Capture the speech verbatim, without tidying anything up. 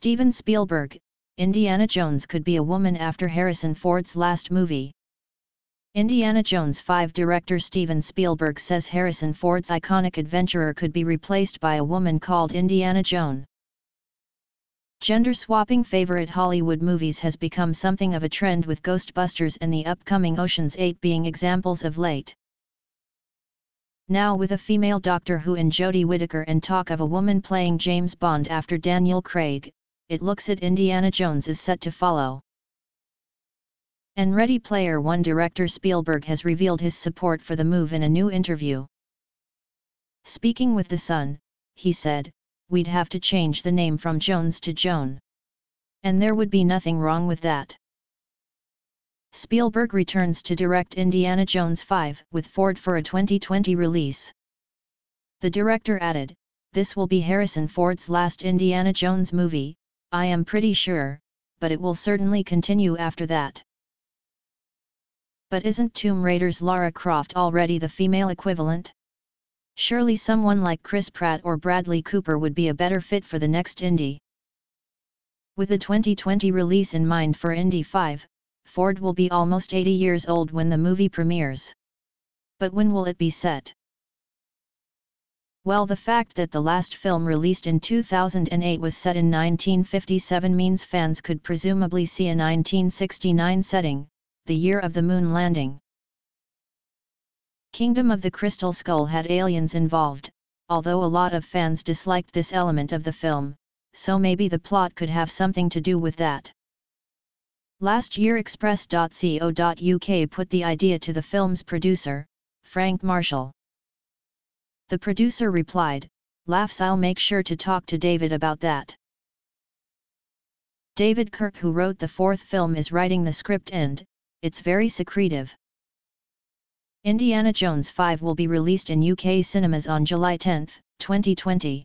Steven Spielberg, Indiana Jones could be a woman after Harrison Ford's last movie. Indiana Jones five director Steven Spielberg says Harrison Ford's iconic adventurer could be replaced by a woman called Indiana Joan. Gender-swapping favorite Hollywood movies has become something of a trend, with Ghostbusters and the upcoming Ocean's eight being examples of late. Now with a female Doctor Who in Jodie Whittaker and talk of a woman playing James Bond after Daniel Craig, it looks at Indiana Jones is set to follow. And Ready Player One director Spielberg has revealed his support for the move in a new interview. Speaking with The Sun, he said, "We'd have to change the name from Jones to Joan. And there would be nothing wrong with that." Spielberg returns to direct Indiana Jones five with Ford for a twenty twenty release. The director added, "This will be Harrison Ford's last Indiana Jones movie, I am pretty sure, but it will certainly continue after that." But isn't Tomb Raider's Lara Croft already the female equivalent? Surely someone like Chris Pratt or Bradley Cooper would be a better fit for the next Indy. With the twenty twenty release in mind for Indy five, Ford will be almost eighty years old when the movie premieres. But when will it be set? Well, the fact that the last film released in two thousand eight was set in nineteen fifty-seven means fans could presumably see a nineteen sixty-nine setting, the year of the moon landing. Kingdom of the Crystal Skull had aliens involved, although a lot of fans disliked this element of the film, so maybe the plot could have something to do with that. Last year Express dot co dot U K put the idea to the film's producer, Frank Marshall. The producer replied, "Laughs, I'll make sure to talk to David about that." David Koepp, who wrote the fourth film, is writing the script and, "It's very secretive." Indiana Jones five will be released in U K cinemas on July tenth, twenty twenty.